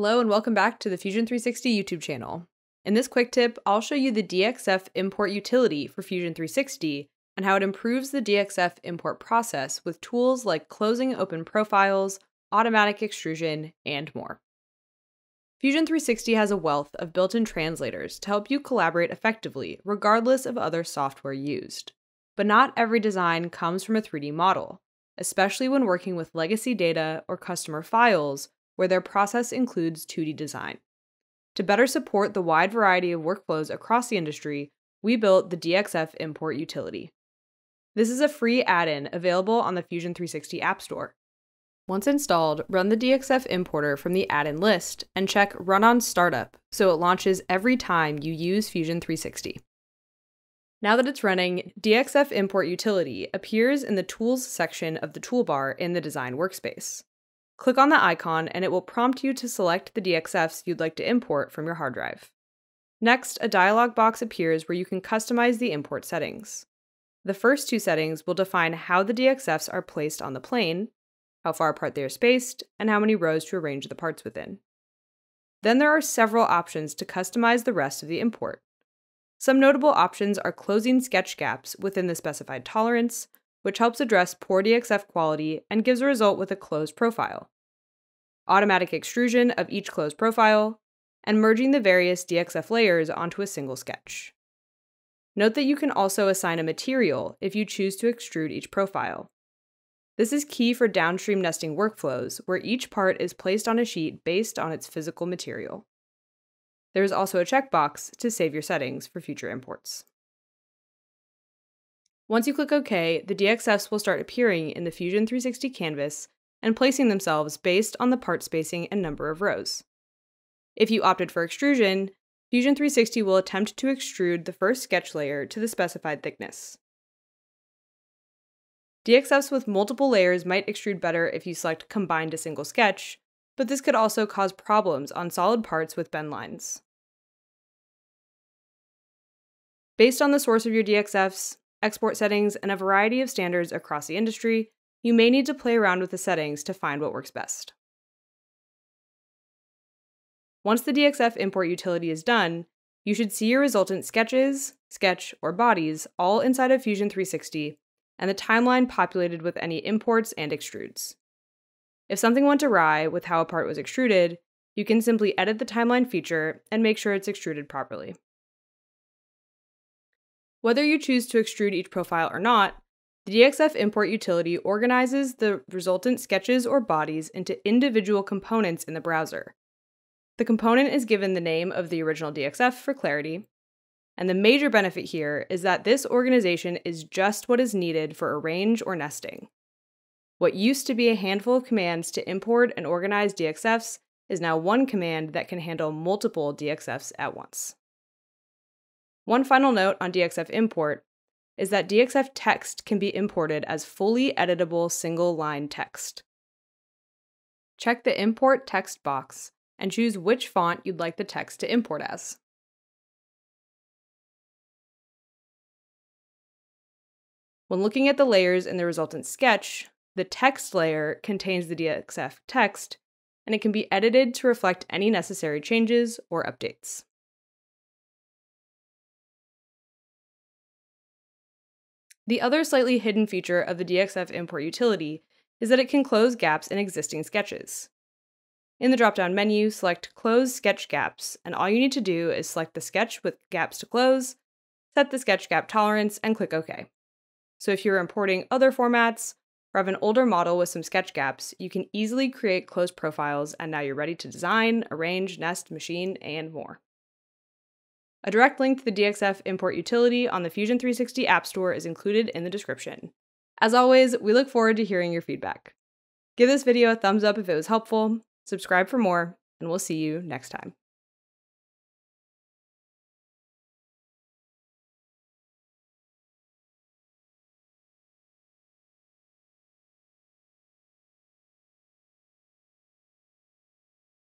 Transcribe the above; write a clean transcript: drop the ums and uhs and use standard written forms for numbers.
Hello and welcome back to the Fusion 360 YouTube channel. In this quick tip, I'll show you the DXF Import Utility for Fusion 360 and how it improves the DXF import process with tools like closing open profiles, automatic extrusion, and more. Fusion 360 has a wealth of built-in translators to help you collaborate effectively regardless of other software used. But not every design comes from a 3D model, especially when working with legacy data or customer files where their process includes 2D design. To better support the wide variety of workflows across the industry, we built the DXF Import Utility. This is a free add-in available on the Fusion 360 App Store. Once installed, run the DXF Importer from the add-in list and check Run on Startup so it launches every time you use Fusion 360. Now that it's running, DXF Import Utility appears in the Tools section of the toolbar in the design workspace. Click on the icon and it will prompt you to select the DXFs you'd like to import from your hard drive. Next, a dialog box appears where you can customize the import settings. The first two settings will define how the DXFs are placed on the plane, how far apart they are spaced, and how many rows to arrange the parts within. Then there are several options to customize the rest of the import. Some notable options are closing sketch gaps within the specified tolerance, which helps address poor DXF quality and gives a result with a closed profile, automatic extrusion of each closed profile, and merging the various DXF layers onto a single sketch. Note that you can also assign a material if you choose to extrude each profile. This is key for downstream nesting workflows, where each part is placed on a sheet based on its physical material. There is also a checkbox to save your settings for future imports. Once you click OK, the DXFs will start appearing in the Fusion 360 canvas and placing themselves based on the part spacing and number of rows. If you opted for extrusion, Fusion 360 will attempt to extrude the first sketch layer to the specified thickness. DXFs with multiple layers might extrude better if you select Combine to Single Sketch, but this could also cause problems on solid parts with bend lines. Based on the source of your DXFs, export settings, and a variety of standards across the industry, you may need to play around with the settings to find what works best. Once the DXF import utility is done, you should see your resultant sketches, sketch, or bodies all inside of Fusion 360, and the timeline populated with any imports and extrudes. If something went awry with how a part was extruded, you can simply edit the timeline feature and make sure it's extruded properly. Whether you choose to extrude each profile or not, the DXF Import Utility organizes the resultant sketches or bodies into individual components in the browser. The component is given the name of the original DXF for clarity, and the major benefit here is that this organization is just what is needed for arrange or nesting. What used to be a handful of commands to import and organize DXFs is now one command that can handle multiple DXFs at once. One final note on DXF import is that DXF text can be imported as fully editable single-line text. Check the Import Text box and choose which font you'd like the text to import as. When looking at the layers in the resultant sketch, the text layer contains the DXF text, and it can be edited to reflect any necessary changes or updates. The other slightly hidden feature of the DXF import utility is that it can close gaps in existing sketches. In the drop-down menu, select Close Sketch Gaps, and all you need to do is select the sketch with gaps to close, set the sketch gap tolerance, and click OK. So if you're importing other formats or have an older model with some sketch gaps, you can easily create closed profiles, and now you're ready to design, arrange, nest, machine, and more. A direct link to the DXF import utility on the Fusion 360 App Store is included in the description. As always, we look forward to hearing your feedback. Give this video a thumbs up if it was helpful, subscribe for more, and we'll see you next time.